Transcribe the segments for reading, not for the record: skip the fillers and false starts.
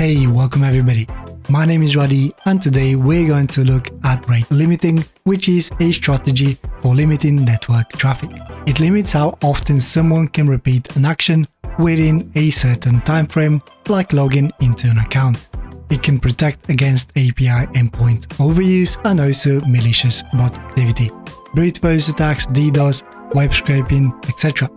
Hey, welcome everybody. My name is Raddy and today we're going to look at rate limiting, which is a strategy for limiting network traffic. It limits how often someone can repeat an action within a certain time frame, like logging into an account. It can protect against API endpoint overuse and also malicious bot activity, brute force attacks, DDoS, web scraping, etc.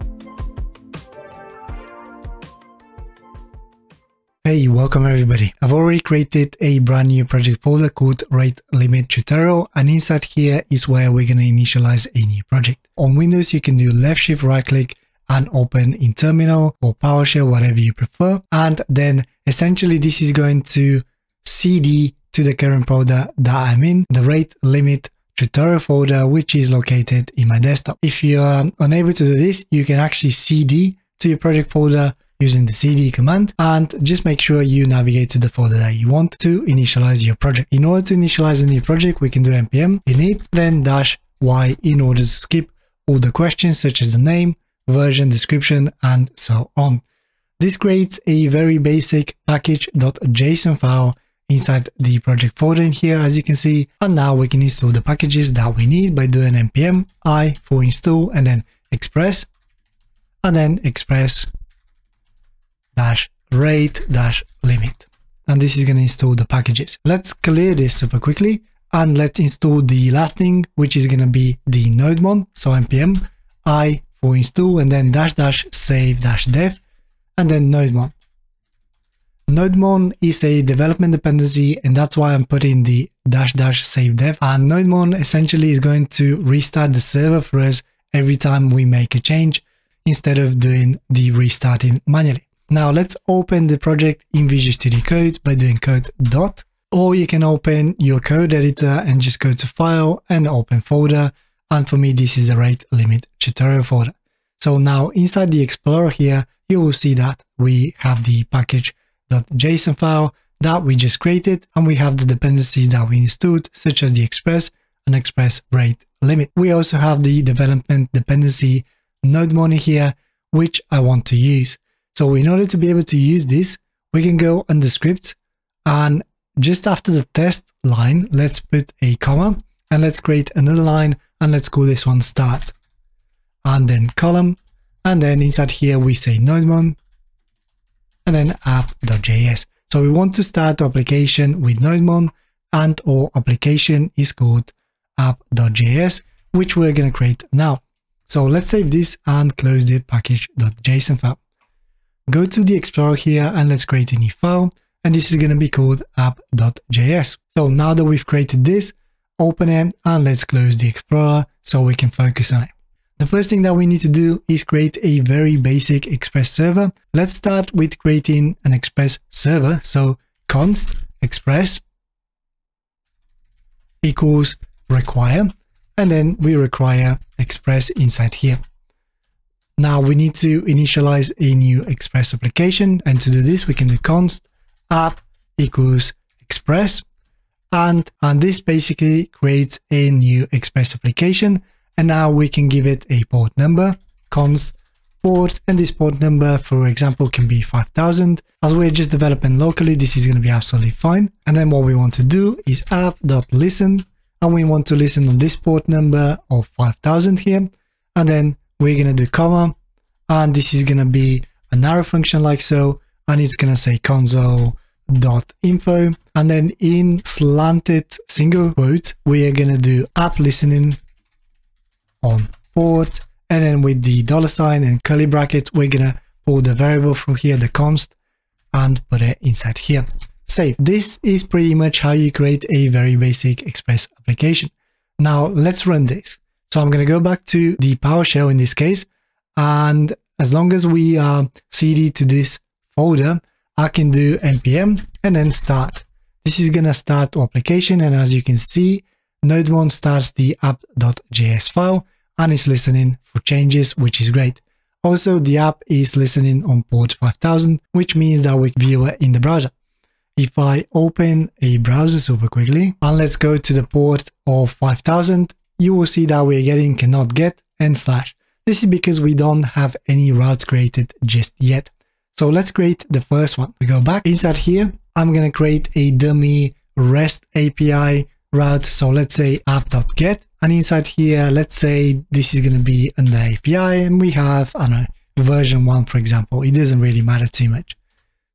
Hey, welcome everybody. I've already created a brand new project folder called Rate Limit Tutorial, and inside here is where we're going to initialize a new project. On Windows, you can do left shift right click and open in Terminal or PowerShell, whatever you prefer. And then essentially this is going to cd to the current folder that I'm in, the Rate Limit Tutorial folder, which is located in my desktop. If you are unable to do this, you can actually cd to your project folder using the cd command, and just make sure you navigate to the folder that you want to initialize your project. In order to initialize a new project, we can do npm init then -y in order to skip all the questions such as the name, version, description, and so on. This creates a very basic package.json file inside the project folder in here, as you can see, and now we can install the packages that we need by doing npm I for install and then express, and then express-rate-limit, and this is going to install the packages. Let's clear this super quickly and let's install the last thing, which is going to be the nodemon. So npm I for install and then --save-dev and then nodemon. Nodemon is a development dependency, and that's why I'm putting the --save-dev, and nodemon essentially is going to restart the server for us every time we make a change instead of doing the restarting manually. Now let's open the project in Visual Studio Code by doing code. Or you can open your code editor and just go to file and open folder. And for me, this is the Rate Limit Tutorial folder. So now inside the Explorer here, you will see that we have the package.json file that we just created, and we have the dependencies that we installed, such as the express and express rate limit. We also have the development dependency nodemon here, which I want to use. So in order to be able to use this, we can go under script, and just after the test line, let's put a comma and let's create another line and let's call this one start, and then column, and then inside here we say nodemon and then app.js. So we want to start our application with nodemon, and our application is called app.js, which we're going to create now. So let's save this and close the package.json file. Go to the Explorer here and let's create a new file, and this is going to be called app.js. So now that we've created this, open it and let's close the Explorer so we can focus on it. The first thing that we need to do is create a very basic Express server. Let's start with creating an Express server. So const express equals require, and then we require Express inside here. Now we need to initialize a new Express application, and to do this we can do const app equals express, and this basically creates a new Express application, and now we can give it a port number, const port, and this port number, for example, can be 5000. As we're just developing locally, this is going to be absolutely fine. And then what we want to do is app.listen, and we want to listen on this port number of 5000 here, and then we're going to do comma, and this is going to be an arrow function like so, and it's going to say console.info, and then in slanted single quote we are going to do app listening on port, and then with the $ and curly bracket we're going to pull the variable from here, the const, and put it inside here. Save. This is pretty much how you create a very basic Express application. Now let's run this. So I'm going to go back to the PowerShell in this case, and as long as we are cd to this folder, I can do npm and then start. This is going to start our application, and as you can see, nodemon starts the app.js file and is listening for changes, which is great. Also, the app is listening on port 5000, which means that we view it in the browser. If I open a browser super quickly and let's go to the port of 5000, you will see that we're getting cannot get and /. This is because we don't have any routes created just yet. So let's create the first one. We go back inside here I'm going to create a dummy REST API route. So let's say app.get, and inside here, let's say this is going to be an API, and we have, I don't know, version 1, for example. It doesn't really matter too much.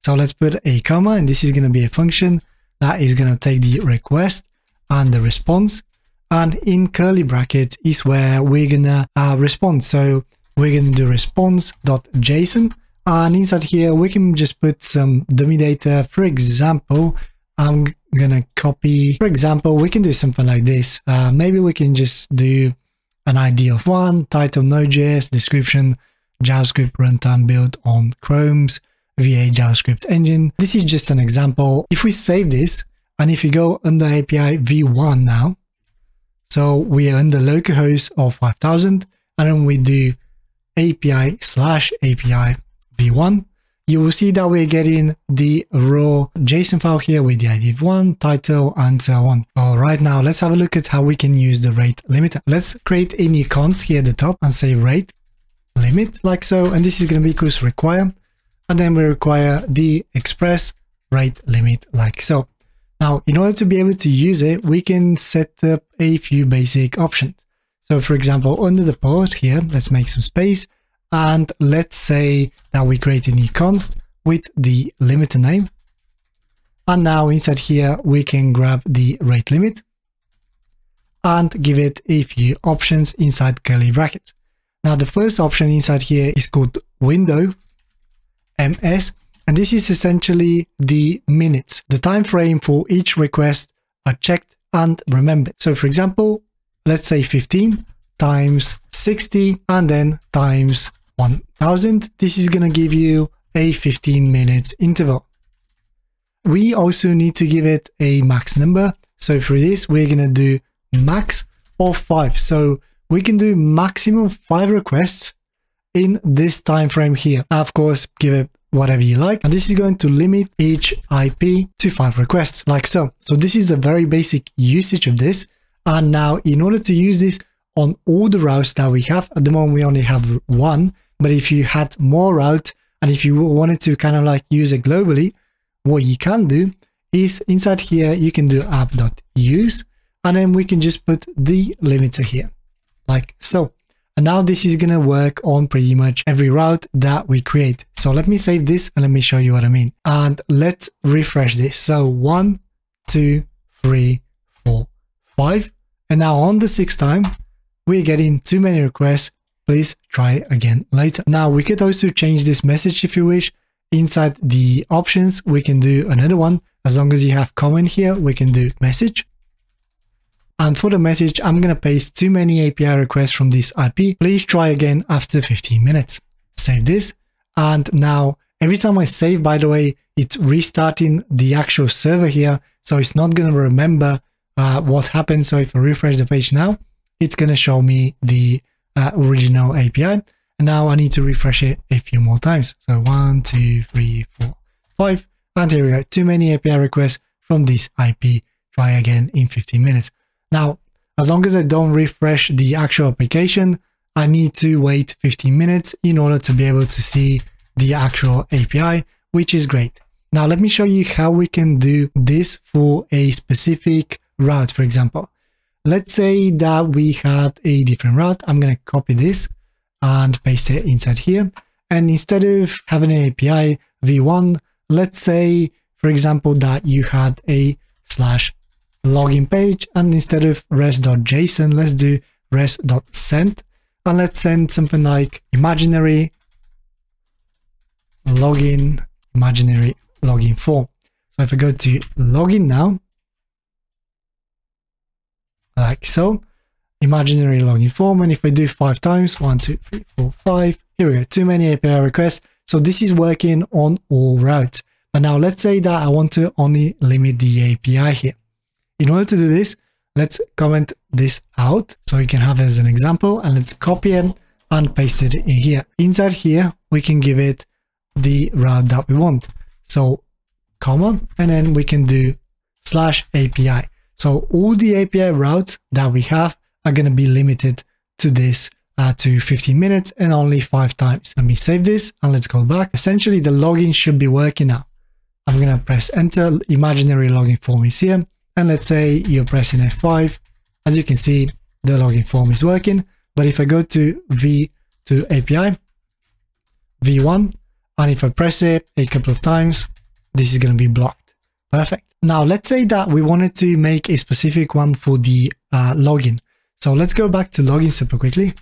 So let's put a comma, and this is going to be a function that is going to take the request and the response, and in curly brackets is where we're going to respond. So we're going to do response.json, and inside here we can just put some dummy data. For example, I'm going to copy, for example, we can do something like this. Maybe we can just do an ID of 1, title Node.js, description JavaScript runtime built on Chrome's VA JavaScript engine. This is just an example. If we save this, and if you go under API v1 now, so we are under localhost of 5000, and then we do api/api v1, you will see that we're getting the raw JSON file here with the ID of 1, title, and so on. All right, now let's have a look at how we can use the rate limiter. Let's create a new const here at the top and say rate limit, like so, and this is going to be equals to require, and then we require the express rate limit, like so. Now, in order to be able to use it, we can set up a few basic options. So for example, under the port here, let's make some space, and let's say that we create a new const with the limiter name. And now inside here, we can grab the rate limit and give it a few options inside curly brackets. Now the first option inside here is called window ms, and this is essentially the minutes, the time frame for each request are checked and remembered. So for example, let's say 15 times 60 and then times 1000. This is going to give you a 15 minutes interval. We also need to give it a max number. So for this, we're going to do max of 5. So we can do maximum 5 requests in this time frame here. Of course, give it whatever you like, and this is going to limit each IP to 5 requests, like so. So this is a very basic usage of this, and now in order to use this on all the routes that we have, at the moment we only have one, but if you had more routes and if you wanted to kind of like use it globally, what you can do is inside here you can do app.use, and then we can just put the limiter here, like so. And now this is going to work on pretty much every route that we create. So let me save this and let me show you what I mean. And let's refresh this. So 1, 2, 3, 4, 5. And now on the 6th time, we're getting too many requests. Please try again later. Now we could also change this message if you wish. Inside the options, we can do another one. As long as you have comment here, we can do message. And for the message, I'm going to paste too many API requests from this IP. Please try again after 15 minutes. Save this. And now every time I save, by the way, it's restarting the actual server here. So it's not going to remember what happened. So if I refresh the page now, it's going to show me the original API. And now I need to refresh it a few more times. So 1, 2, 3, 4, 5. And here we go. Too many API requests from this IP. Try again in 15 minutes. Now, as long as I don't refresh the actual application, I need to wait 15 minutes in order to be able to see the actual API, which is great. Now, let me show you how we can do this for a specific route, for example. Let's say that we had a different route. I'm going to copy this and paste it inside here. And instead of having an API v1, let's say, for example, that you had a slash login page, and instead of res.json, let's do res.send, and let's send something like imaginary login form. So if I go to login now, like so, imaginary login form, and if I do 5 times, 1, 2, 3, 4, 5, here we go, too many API requests. So this is working on all routes. But now let's say that I want to only limit the API here. In order to do this, let's comment this out so you can have it as an example, and let's copy it and paste it in here. Inside here, we can give it the route that we want. So comma, and then we can do slash API. So all the API routes that we have are going to be limited to this to 15 minutes and only 5 times. Let me save this and let's go back. Essentially the login should be working now. I'm gonna press enter. Imaginary login form is here, and let's say you're pressing F5. As you can see, the login form is working. But if I go to v2 API, v1, and if I press it a couple of times, this is gonna be blocked. Perfect. Now let's say that we wanted to make a specific one for the login. So let's go back to login super quickly.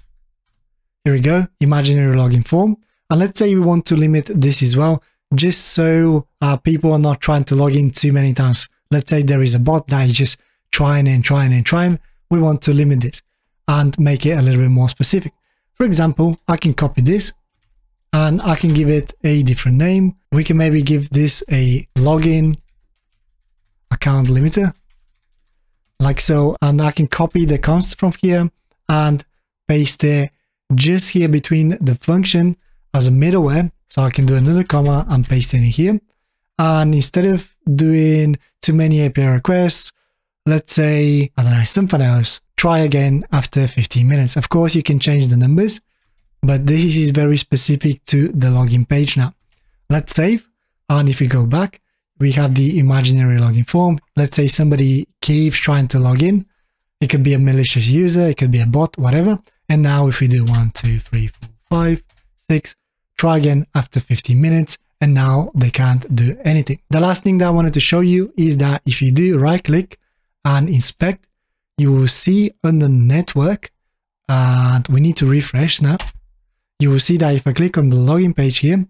Here we go, imaginary login form. And let's say we want to limit this as well, just so people are not trying to log in too many times. Let's say there is a bot that is just trying. We want to limit this and make it a little bit more specific. For example, I can copy this and I can give it a different name. We can maybe give this a login account limiter, like so, and I can copy the const from here and paste it just here between the function as a middleware. So I can do another comma and paste it in here. And instead of doing too many API requests, let's say, I don't know, something else, try again after 15 minutes. Of course, you can change the numbers, but this is very specific to the login page now. Let's save. And if we go back, we have the imaginary login form. Let's say somebody keeps trying to log in. It could be a malicious user, it could be a bot, whatever. And now if we do 1, 2, 3, 4, 5, 6, try again after 15 minutes, and now they can't do anything. The last thing that I wanted to show you is that if you do right click and inspect, you will see under network, and we need to refresh now. You will see that if I click on the login page here,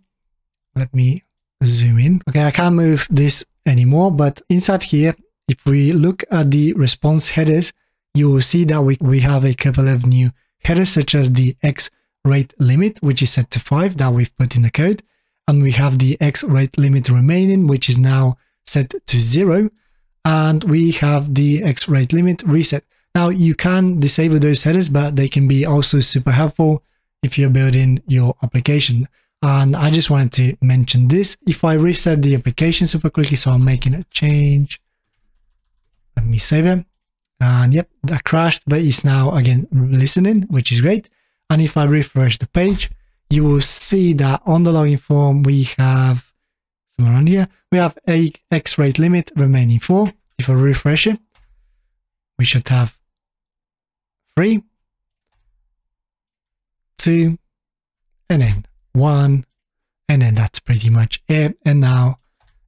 let me zoom in. Okay, I can't move this anymore, but inside here, if we look at the response headers, you will see that we have a couple of new headers, such as the X rate limit, which is set to 5 that we've put in the code, and we have the X rate limit remaining, which is now set to 0, and we have the X rate limit reset. Now you can disable those headers, but they can be also super helpful if you're building your application. And I just wanted to mention this. If I reset the application super quickly, so I'm making a change, let me save it, and yep, that crashed, but it's now again listening, which is great. And if I refresh the page, you will see that on the login form, we have somewhere around here, we have a X rate limit remaining 4. If I refresh it, we should have 3, 2, and then 1, and then that's pretty much it. And now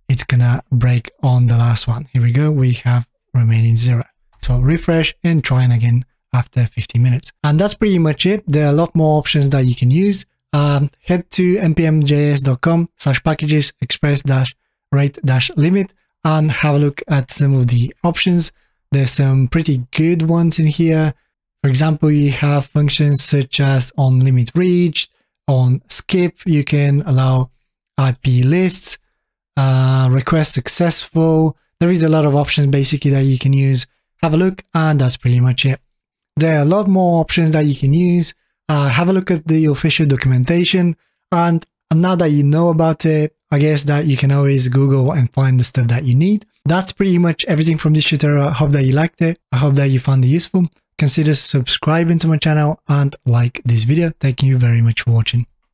it's gonna break on the last one. Here we go, we have remaining 0. So refresh and trying again after 15 minutes. And that's pretty much it. There are a lot more options that you can use. Head to npmjs.com/packages/express-rate-limit and have a look at some of the options. There's some pretty good ones in here. For example, you have functions such as on limit reached, on skip, you can allow IP lists, request successful. There is a lot of options basically that you can use. Have a look, and that's pretty much it. There are a lot more options that you can use. Have a look at the official documentation, and now that you know about it, I guess that you can always Google and find the stuff that you need. That's pretty much everything from this tutorial. I hope that you liked it. I hope that you found it useful. Consider subscribing to my channel and like this video. Thank you very much for watching.